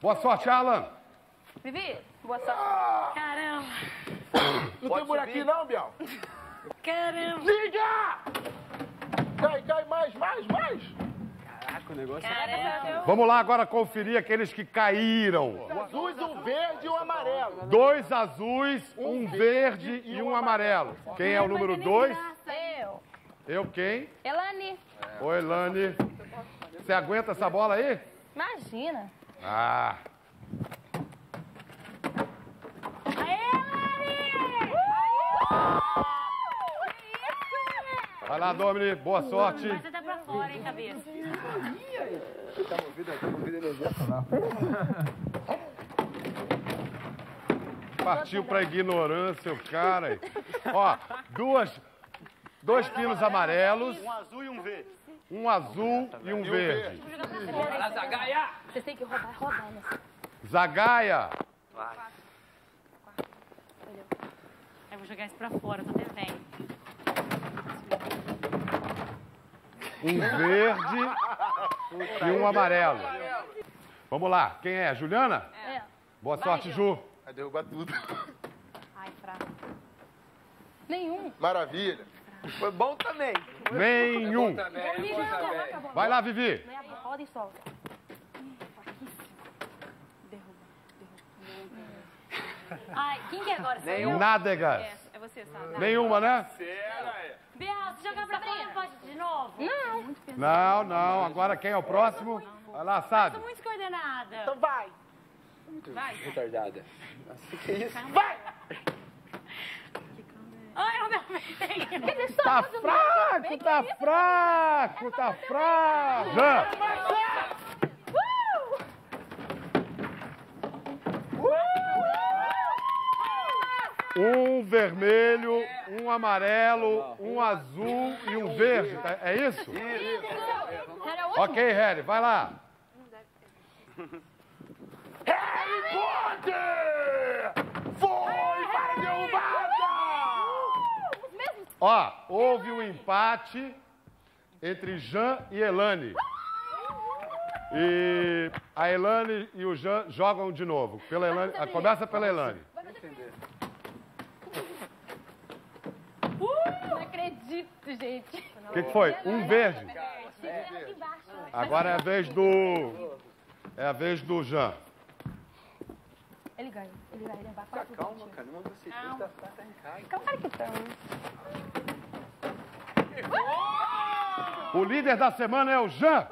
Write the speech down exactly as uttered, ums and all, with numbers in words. Boa sorte, Alan. Vivi, boa sorte. Ah! Caramba. Não Pode tem buraquinho não, Biel? Caramba. Liga! Cai, cai, mais, mais, mais. Caraca, o negócio... Caramba. Vamos lá agora conferir aqueles que caíram. Dois azuis, um verde e um amarelo. Dois azuis, um verde e um amarelo. Quem é o número dois? Eu. Eu quem? Elane. Oi, Elane. Você aguenta essa bola aí? Imagina. Ah. Vai lá, Dhomini. Boa sorte. Mas você tá pra fora, hein, cabeça? Tá movida, tá movida energia solar. Partiu pra ignorância, o cara. Ó, duas... Dois quilos amarelos. Um azul e um verde. Um azul e um verde. Vai lá, Zagaia! Vocês têm que roubar, roubar, né? Zagaia! Vai. Eu vou jogar isso pra fora, tô devendo. Um verde e um amarelo. Vamos lá, quem é? Juliana? É. Boa sorte, Ju. Vai derrubar tudo. Ai, fraco. Nenhum. Maravilha. Foi bom também. Nenhum. Foi bom também. Foi bom também. Vai lá, Vivi. Roda e solta. Ai, quem que é agora? Nenhum. Nádegas. É, é você, Sá. Nenhuma, né? Biel, se jogar pra fora, pode de novo? Não. Não, não. Agora quem é o próximo? Vai lá, sabe? Eu sou muito descoordenada. Então vai. Vai. Retardada. Nossa, que isso? Vai! Ai, Roberto. Tá fraco, tá fraco, tá fraco. Um vermelho, um amarelo, um azul e um verde. É isso? Ok, Harry, vai lá. Harry Potter! Foi para a derrubada! Ó, houve um empate entre Jean e Elane. E a Elane e o Jean jogam de novo. Pela Elane, começa pela Elane. Gente. O que, que foi? Um verde. Agora é a vez do... É a vez do Jean. Ele ganha. Ele vai levar quatro. Calma, cara. Não você tá em casa. Calma que tá. O líder da semana é o Jean.